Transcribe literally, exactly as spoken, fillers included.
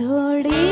थोड़ी